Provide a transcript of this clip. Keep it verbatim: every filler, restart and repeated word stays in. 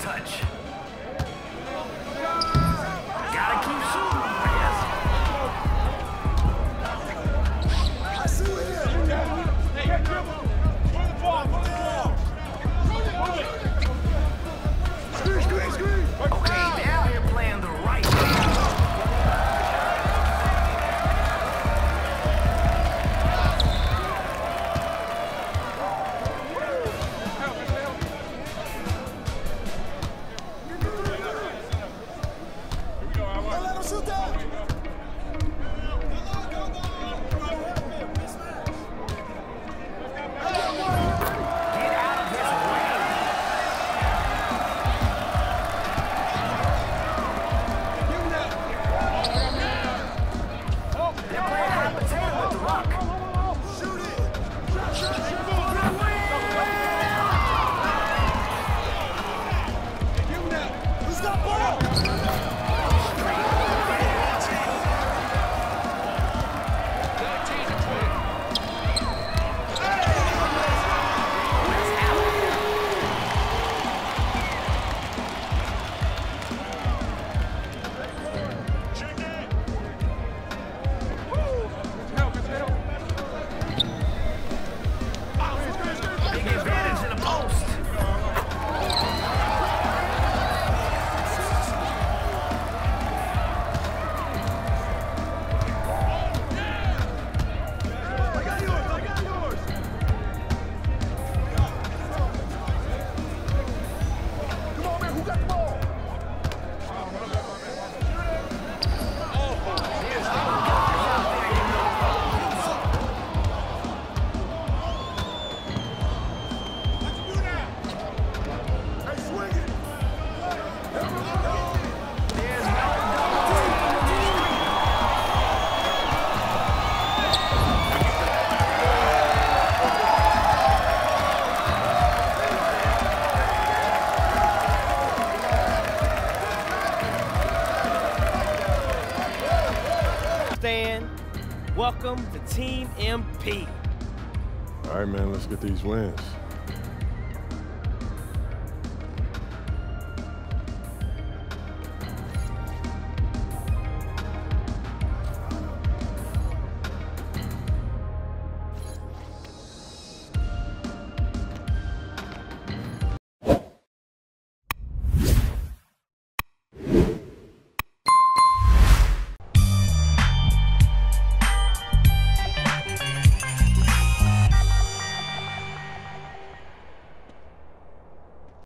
touch. Gotta keep shooting. I see him. Hey, get dribble. Put the ball. Put the ball. Move it. Screen, screen, screen. Okay, they're out here playing the right Welcome to Team M P. All right, man, let's get these wins.